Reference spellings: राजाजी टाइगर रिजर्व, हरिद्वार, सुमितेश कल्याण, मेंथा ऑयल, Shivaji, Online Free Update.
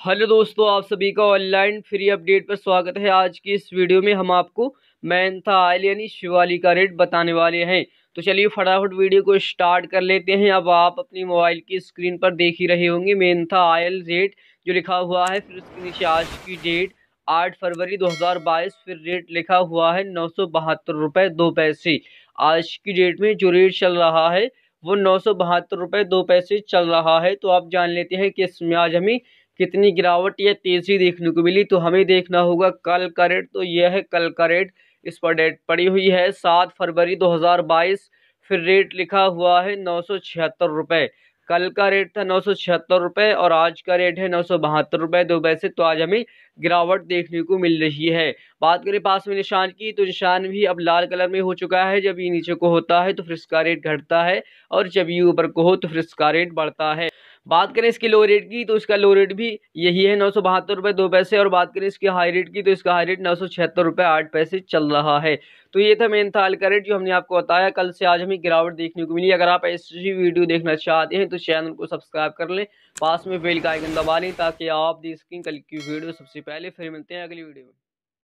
Hello दोस्तों, आप सभी का ऑनलाइन फ्री अपडेट पर स्वागत है। आज की इस वीडियो में हम आपको मेंथा ऑयल यानी शिवाली का रेट बताने वाले हैं। तो चलिए फटाफट वीडियो को स्टार्ट कर लेते हैं। अब आप अपनी मोबाइल की स्क्रीन पर देख ही रहे होंगे मेंथा ऑयल रेट जो लिखा हुआ है, फिर उसके नीचे आज की डेट 8 फरवरी 2022, फिर रेट लिखा हुआ है 972 रुपये 2 पैसे। आज की डेट में जो रेट चल रहा है वो 972 रुपये 2 पैसे चल रहा है। तो आप जान लेते हैं कि इसमें आज हमें कितनी गिरावट या तेज़ी देखने को मिली। तो हमें देखना होगा कल का रेट। तो यह है कल का रेट, इस पर डेट पड़ी हुई है 7 फरवरी 2022, फिर रेट लिखा हुआ है 976 रुपये। कल का रेट था 976 रुपये और आज का रेट है 972 रुपये 2 पैसे। तो आज हमें गिरावट देखने को मिल रही है। बात करें पास में निशान की, तो निशान भी अब लाल कलर में हो चुका है। जब ये नीचे को होता है तो फिर इसका रेट घटता है और जब ये ऊपर को हो तो फिर इसका रेट बढ़ता है। बात करें इसके लो रेट की, तो इसका लो रेट भी यही है 972 रुपये 2 पैसे। और बात करें इसके हाई रेट की, तो इसका हाई रेट 976 रुपये 8 पैसे चल रहा है। तो ये था मेंथा ऑयल का रेट जो हमने आपको बताया। कल से आज हमें गिरावट देखने को मिली। अगर आप ऐसी वीडियो देखना चाहते हैं तो चैनल को सब्सक्राइब कर लें, पास में बेल का आइकन दबा लें ताकि आप देख सकें कल की वीडियो सबसे पहले। फिर मिलते हैं अगली वीडियो में।